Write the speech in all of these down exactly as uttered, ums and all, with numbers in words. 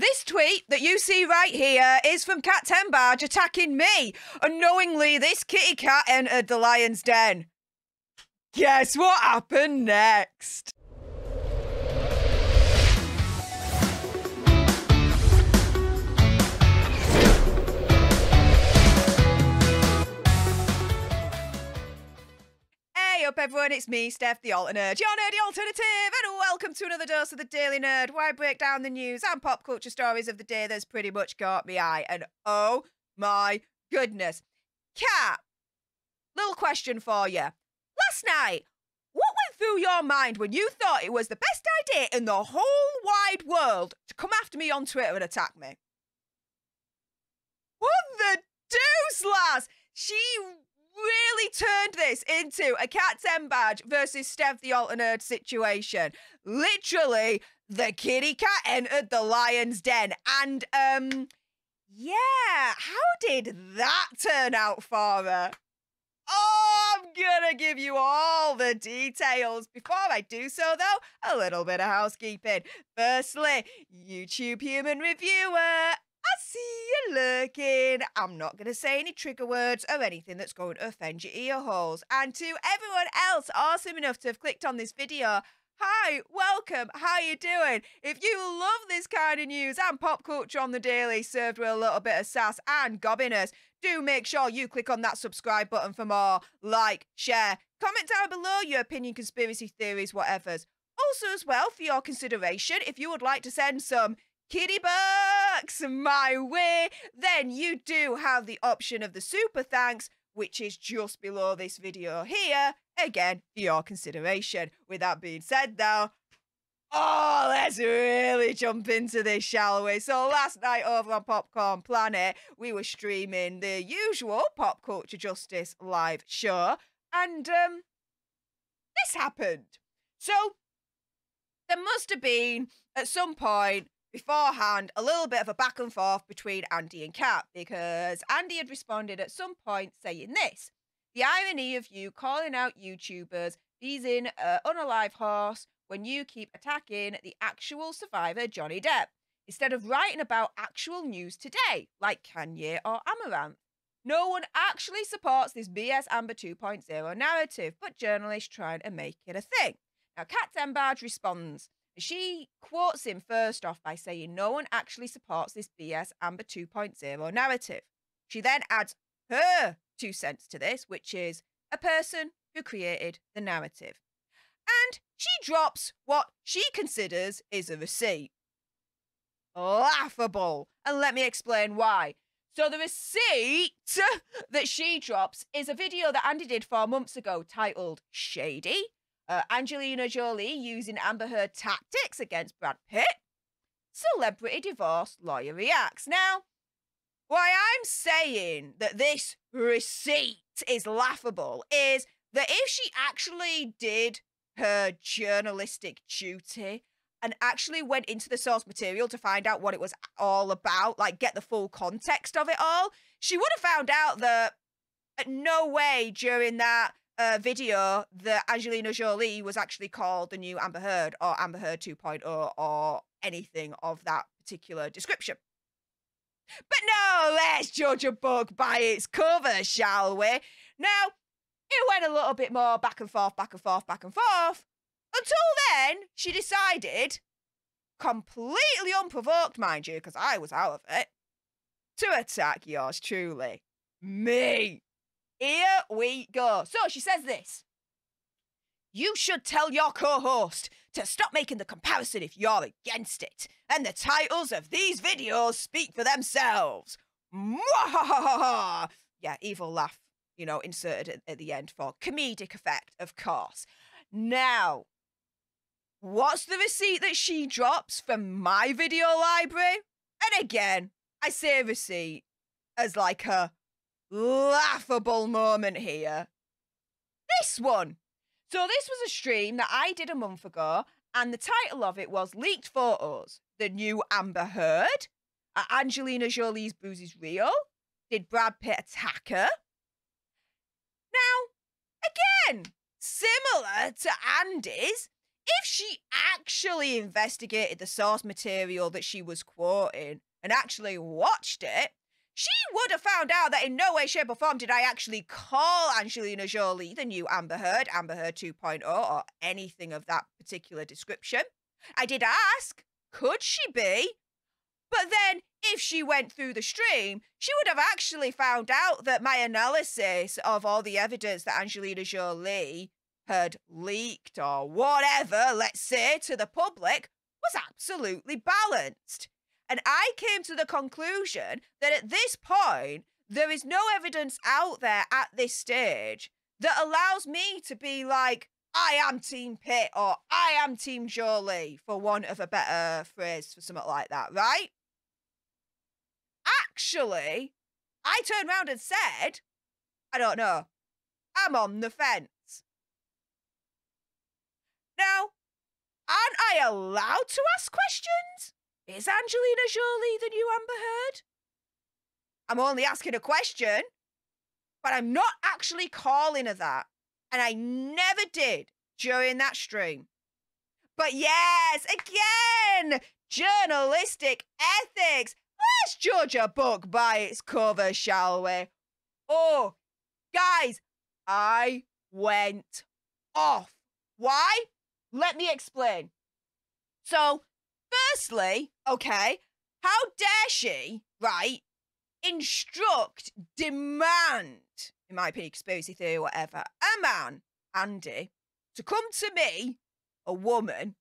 This tweet that you see right here is from Kat Tenbarge attacking me. Unknowingly, this kitty cat entered the lion's den. Guess what happened next? Up everyone, it's me, Stef the Alter Nerd, your nerdy alternative, and welcome to another dose of the Daily Nerd, where I break down the news and pop culture stories of the day that's pretty much caught me eye. And oh my goodness, Kat, little question for you. Last night, what went through your mind when you thought it was the best idea in the whole wide world to come after me on Twitter and attack me? What the deuce, lass? She really turned this into a Kat Tenbarge versus Stef the Alter Nerd situation. Literally, the kitty cat entered the lion's den. And, um, yeah, how did that turn out for her? Oh, I'm gonna give you all the details. Before I do so, though, a little bit of housekeeping. Firstly, YouTube human reviewer, I see you lurking. I'm not going to say any trigger words or anything that's going to offend your ear holes. And to everyone else awesome enough to have clicked on this video, hi, welcome, how you doing? If you love this kind of news and pop culture on the daily, served with a little bit of sass and gobbiness, do make sure you click on that subscribe button for more. Like, share, comment down below your opinion, conspiracy theories, whatever's. Also as well, for your consideration, if you would like to send some kitty bucks my way, then you do have the option of the super thanks, which is just below this video here, again for your consideration. With that being said, though, oh, let's really jump into this, shall we? So last night over on Popcorned Planet, we were streaming the usual Pop Culture Justice live show, and um this happened. So there must have been at some point beforehand a little bit of a back and forth between Andy and Kat, because Andy had responded at some point saying this: the irony of you calling out YouTubers teasing an unalive horse when you keep attacking the actual survivor Johnny Depp instead of writing about actual news today like Kanye or Amaranth. No one actually supports this B S Amber two point oh narrative, but journalists trying to make it a thing. Now Kat Tenbarge responds. She quotes him first off by saying no one actually supports this B S Amber two point oh narrative. She then adds her two cents to this, which is a person who created the narrative. And she drops what she considers is a receipt. Laughable. And let me explain why. So the receipt that she drops is a video that Andy did four months ago titled Shady. Uh, Angelina Jolie using Amber Heard tactics against Brad Pitt. Celebrity divorce lawyer reacts. Now, why I'm saying that this receipt is laughable is that if she actually did her journalistic duty and actually went into the source material to find out what it was all about, like get the full context of it all, she would have found out that at no way during that Uh, video that Angelina Jolie was actually called the new Amber Heard or Amber Heard two point oh or anything of that particular description. But no, let's judge a book by its cover, shall we? Now, it went a little bit more back and forth, back and forth, back and forth. Until then, she decided, completely unprovoked, mind you, because I was out of it, to attack yours truly, me. Here we go. So she says this: you should tell your co-host to stop making the comparison if you're against it. And the titles of these videos speak for themselves. Mwahahaha. Yeah, evil laugh, you know, inserted at, at the end for comedic effect, of course. Now, what's the receipt that she drops from my video library? And again, I say receipt as like a laughable moment here. This one. So this was a stream that I did a month ago, and the title of it was Leaked Photos, the new Amber Heard, Angelina Jolie's bruise is real, did Brad Pitt attack her? Now, again, similar to Andy's, if she actually investigated the source material that she was quoting and actually watched it, she would have found out that in no way, shape or form did I actually call Angelina Jolie the new Amber Heard, Amber Heard two point oh, or anything of that particular description. I did ask, could she be? But then if she went through the stream, she would have actually found out that my analysis of all the evidence that Angelina Jolie had leaked or whatever, let's say, to the public was absolutely balanced. And I came to the conclusion that at this point, there is no evidence out there at this stage that allows me to be like, I am Team Pitt or I am Team Jolie, for want of a better phrase for something like that, right? Actually, I turned around and said, I don't know, I'm on the fence. Now, aren't I allowed to ask questions? Is Angelina Jolie the new Amber Heard? I'm only asking a question, but I'm not actually calling her that. And I never did during that stream. But yes, again, journalistic ethics. Let's judge a book by its cover, shall we? Oh, guys, I went off. Why? Let me explain. So, firstly, okay, how dare she, right, instruct, demand, in my opinion, conspiracy theory, whatever, a man, Andy, to come to me, a woman,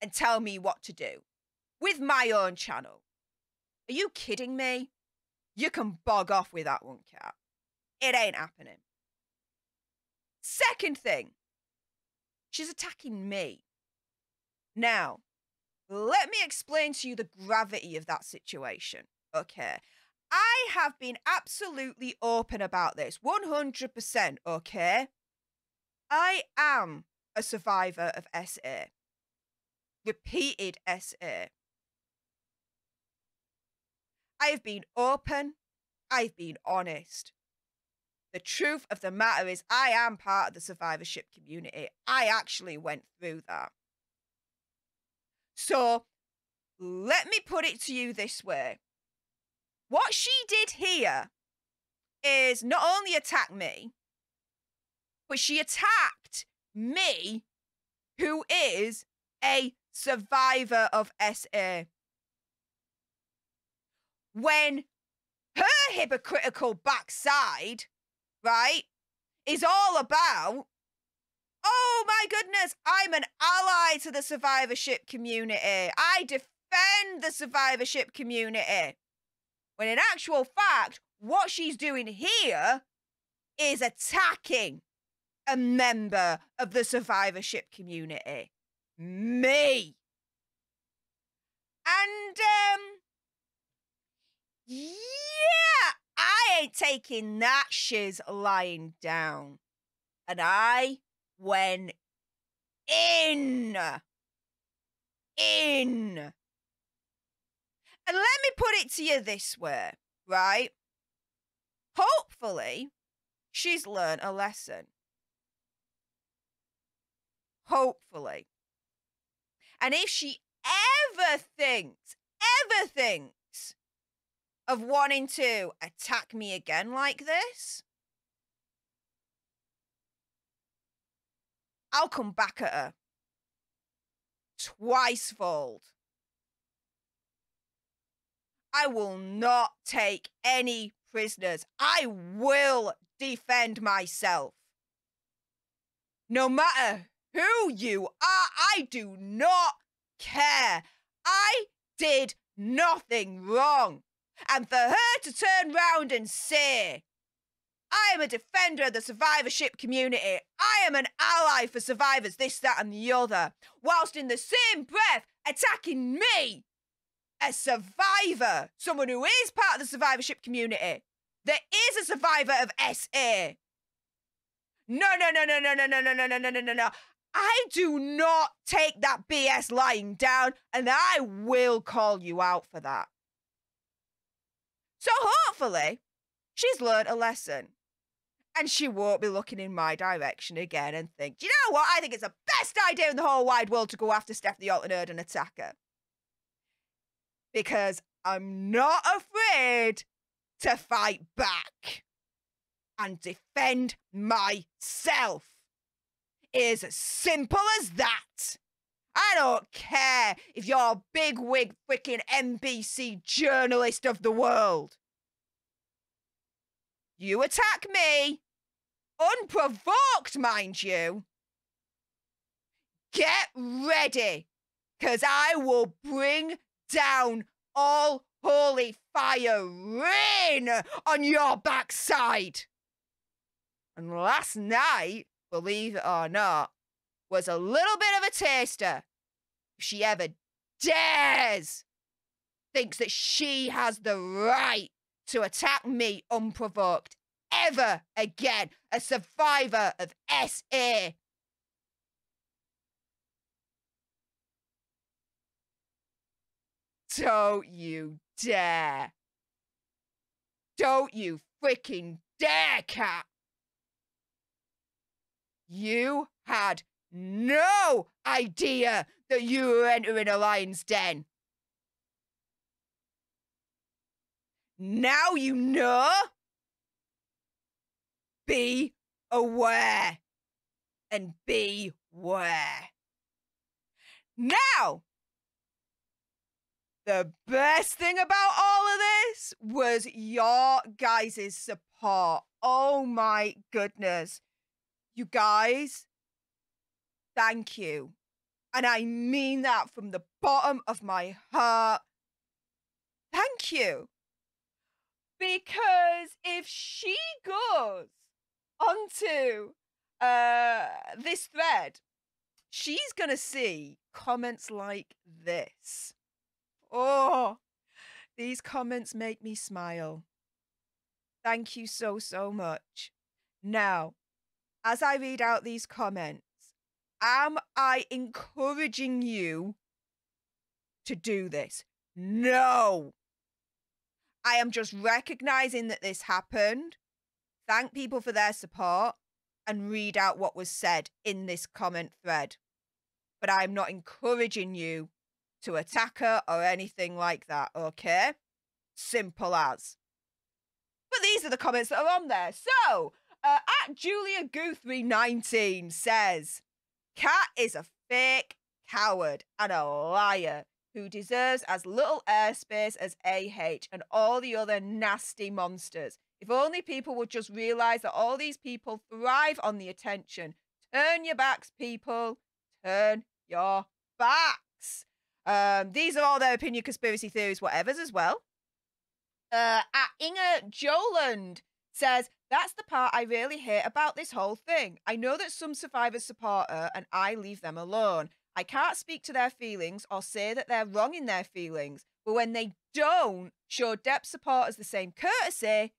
and tell me what to do with my own channel. Are you kidding me? You can bog off with that one, Kat. It ain't happening. Second thing, she's attacking me. Now, let me explain to you the gravity of that situation, okay? I have been absolutely open about this, one hundred percent, okay? I am a survivor of S A. Repeated S A. I have been open. I've been honest. The truth of the matter is I am part of the survivorship community. I actually went through that. So, let me put it to you this way. What she did here is not only attack me, but she attacked me, who is a survivor of S A. When her hypocritical backside, right, is all about, oh my goodness, I'm an ally to the survivorship community. I defend the survivorship community. When in actual fact, what she's doing here is attacking a member of the survivorship community. Me. And, um, yeah, I ain't taking that shiz lying down. And I... When in, in, and let me put it to you this way, right? Hopefully, she's learned a lesson. Hopefully. And if she ever thinks, ever thinks of wanting to attack me again like this, I'll come back at her. Twice-fold. I will not take any prisoners. I will defend myself. No matter who you are, I do not care. I did nothing wrong. And for her to turn round and say, I am a defender of the survivorship community. I am an ally for survivors, this, that, and the other. Whilst in the same breath, attacking me, a survivor, someone who is part of the survivorship community, that is a survivor of S A. No, no, no, no, no, no, no, no, no, no, no, no, no. I do not take that B S lying down, and I will call you out for that. So hopefully, she's learned a lesson. And she won't be looking in my direction again and think, do you know what? I think it's a best idea in the whole wide world to go after Stef the Alter Nerd and attack her. Because I'm not afraid to fight back and defend myself. It's as simple as that. I don't care if you're a bigwig freaking N B C journalist of the world. You attack me, unprovoked, mind you. Get ready, because I will bring down all holy fire rain on your backside. And last night, believe it or not, was a little bit of a taster. If she ever dares, thinks that she has the right to attack me unprovoked ever again, a survivor of S A. Don't you dare. Don't you freaking dare, Kat. You had no idea that you were entering a lion's den. Now you know. Be aware and beware. Now, the best thing about all of this was your guys' support. Oh my goodness. You guys, thank you. And I mean that from the bottom of my heart. Thank you. Because if she goes onto uh, this thread, she's going to see comments like this. Oh, these comments make me smile. Thank you so, so much. Now, as I read out these comments, am I encouraging you to do this? No. I am just recognizing that this happened. Thank people for their support and read out what was said in this comment thread. But I'm not encouraging you to attack her or anything like that, okay? Simple as. But these are the comments that are on there. So, uh, at Julia Goo three nineteen says, Kat is a fake coward and a liar who deserves as little airspace as A H and all the other nasty monsters. If only people would just realise that all these people thrive on the attention. Turn your backs, people. Turn your backs. Um, these are all their opinion, conspiracy theories, whatever's as well. Uh, at Inga Joland says, that's the part I really hate about this whole thing. I know that some survivors support her and I leave them alone. I can't speak to their feelings or say that they're wrong in their feelings. But when they don't show Depp supporters the same courtesy,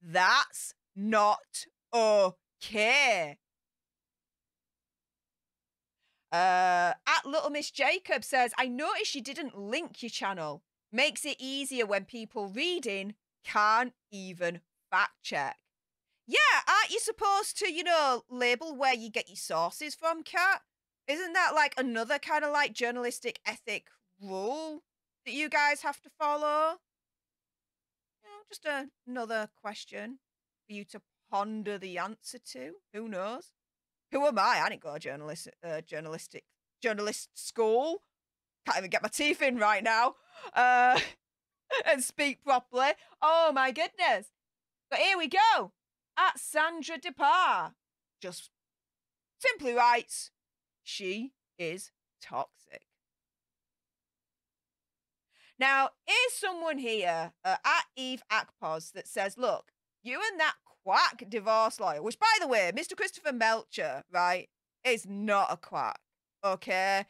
that's not okay. Uh, at Little Miss Jacob says, I noticed she didn't link your channel. Makes it easier when people reading can't even fact check. Yeah, aren't you supposed to, you know, label where you get your sources from, Kat? Isn't that like another kind of like journalistic ethic rule that you guys have to follow? You know, just a, another question for you to ponder the answer to. Who knows? Who am I? I didn't go to journalist, uh, journalistic, journalist school. Can't even get my teeth in right now uh, and speak properly. Oh, my goodness. But here we go. At Sandra DePar just simply writes, she is toxic. Now, here's someone here uh, at Eve Akpos that says, look, you and that quack divorce lawyer, which, by the way, Mister Christopher Melcher, right, is not a quack, okay?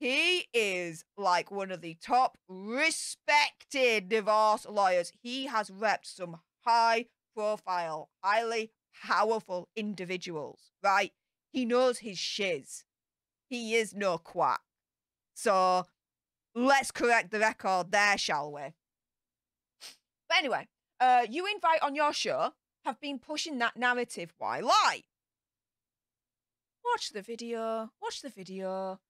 He is, like, one of the top respected divorce lawyers. He has repped some high-profile, highly powerful individuals, right? He knows his shiz. He is no quack. So, let's correct the record there, shall we? But anyway, uh, you invite on your show have been pushing that narrative. Why lie? watch the video, watch the video.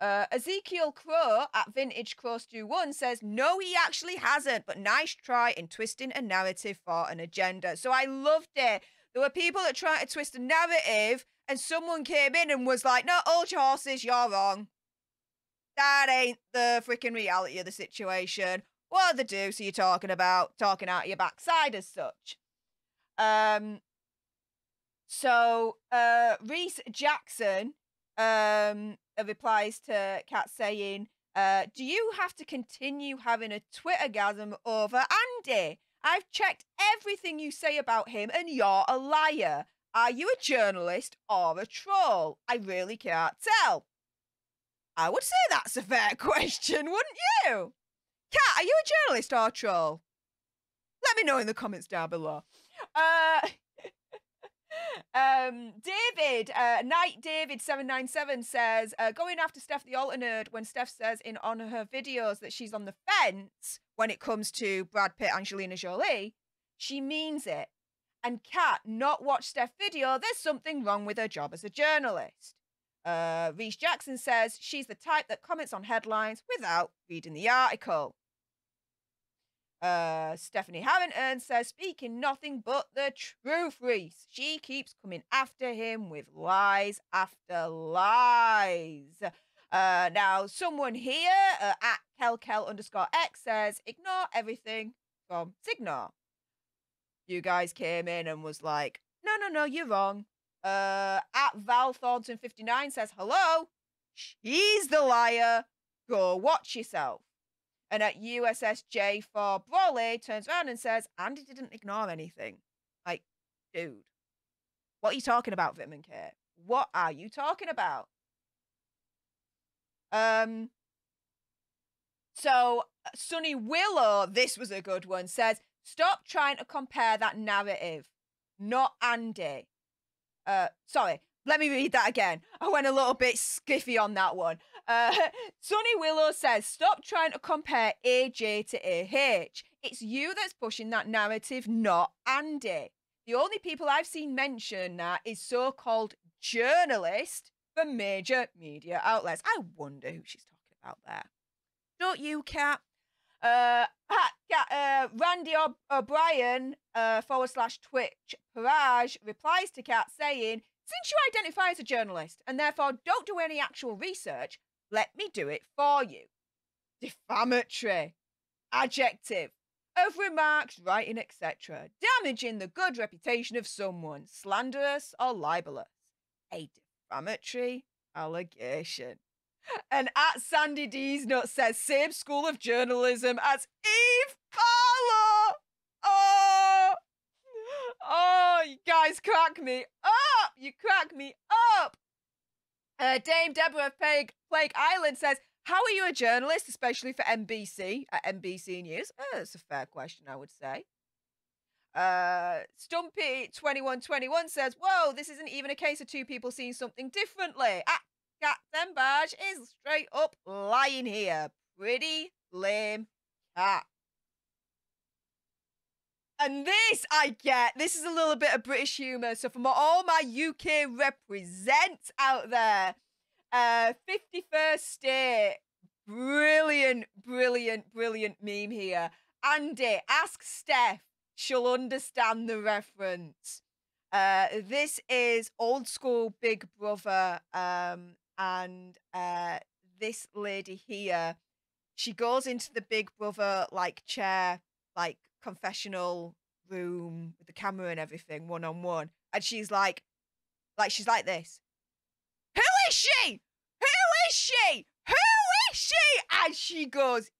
Uh, Ezekiel Crow at Vintage Crow Stew One says, no, he actually hasn't, but nice try in twisting a narrative for an agenda. So I loved it. There were people that tried to twist a narrative and someone came in and was like, no, old horses, you're wrong. That ain't the freaking reality of the situation. What the deuce are you talking about? Talking out of your backside as such. Um, so uh, Reese Jackson um, replies to Kat saying, uh, do you have to continue having a Twittergasm over Andy? I've checked everything you say about him and you're a liar. Are you a journalist or a troll? I really can't tell. I would say that's a fair question, wouldn't you? Kat, are you a journalist or a troll? Let me know in the comments down below. Uh, um, David, uh, Knight David seven nine seven says, uh, going after Stef the Alter Nerd when Stef says in on her videos that she's on the fence when it comes to Brad Pitt, Angelina Jolie, she means it. And Kat, not watch Stef's video, there's something wrong with her job as a journalist. Uh, Reese Jackson says she's the type that comments on headlines without reading the article. Uh, Stephanie Harrington says, speaking nothing but the truth, Reese. She keeps coming after him with lies after lies. Uh, now, someone here uh, at kelkel underscore x says, ignore everything from Signore. You guys came in and was like, no, no, no, you're wrong. Uh, at Val Thornton fifty-nine says, hello, she's the liar. Go watch yourself. And at U S S J for Brawley turns around and says, Andy didn't ignore anything. Like, dude, what are you talking about, Vitamin K? What are you talking about? Um. So Sunny Willow, this was a good one, says, stop trying to compare that narrative, not Andy. Uh, sorry, let me read that again. I went a little bit skiffy on that one. Uh, Sunny Willow says, stop trying to compare A J to A H. It's you that's pushing that narrative, not Andy. The only people I've seen mention that is so-called journalists for major media outlets. I wonder who she's talking about there. Don't you, Kat? Uh, uh, Randy O'Brien uh, forward slash Twitch Parage replies to Kat saying, since you identify as a journalist and therefore don't do any actual research, let me do it for you. Defamatory, adjective, of remarks, writing, et cetera, damaging the good reputation of someone, slanderous or libelous. A defamatory allegation. And at Sandy D's Nut says, same school of journalism as Eve Barlow. Oh, oh, you guys crack me up. You crack me up. Uh, Dame Deborah of Plague, Plague Island says, how are you a journalist, especially for N B C, at N B C News? Oh, that's a fair question, I would say. Uh, Stumpy twenty-one twenty-one says, whoa, this isn't even a case of two people seeing something differently. At Kat Tenbarge is straight up lying here. Pretty lame cat. And this I get. This is a little bit of British humour. So from all my U K represents out there, uh, fifty-first State, brilliant, brilliant, brilliant meme here. Andy, ask Stef. She'll understand the reference. Uh, this is old school Big Brother. Um, And uh, this lady here, she goes into the Big Brother, like, chair, like, confessional room with the camera and everything, one-on-one. And she's like, like, she's like this. Who is she? Who is she? Who is she? And she goes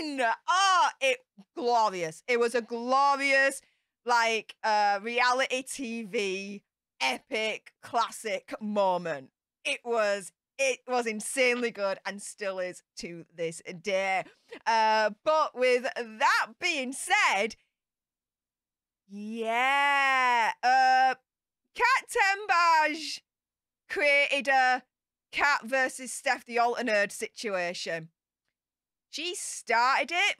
in. Oh, it glorious. It was a glorious, like, uh, reality T V, epic, classic moment. It was, it was insanely good and still is to this day. Uh, but with that being said, yeah, uh, Kat Tenbarge created a Kat versus Stef the Alter Nerd situation. She started it.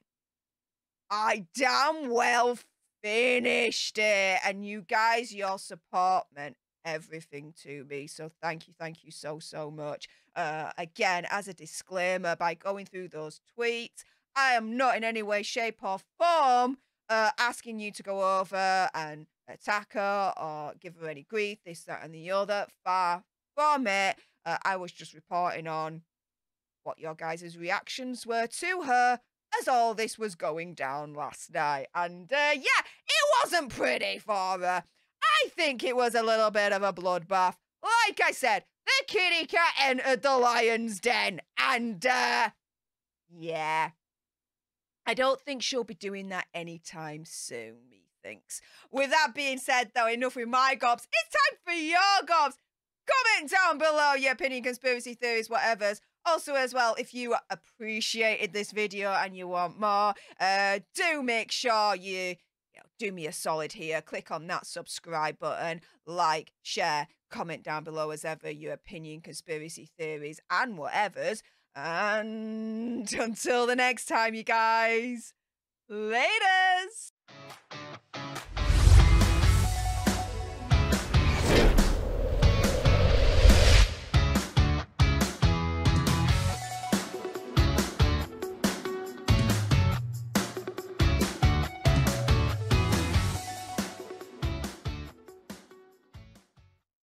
I damn well finished it. And you guys, your support meant everything to me. So thank you. Thank you so, so much. Uh, again, as a disclaimer, by going through those tweets, I am not in any way, shape or form uh, asking you to go over and attack her or give her any grief, this, that and the other. Far from it. Uh, I was just reporting on what your guys' reactions were to her as all this was going down last night. And uh, yeah, it wasn't pretty for her. I think it was a little bit of a bloodbath. Like I said, the kitty cat entered the lion's den. And uh, yeah, I don't think she'll be doing that anytime soon, methinks. With that being said, though, enough with my gobs. It's time for your gobs. Comment down below your opinion, conspiracy theories, whatever's. Also as well, if you appreciated this video and you want more, uh, do make sure you, you know, do me a solid here. Click on that subscribe button, like, share, comment down below as ever your opinion, conspiracy theories and whatever's. And until the next time, you guys, laters!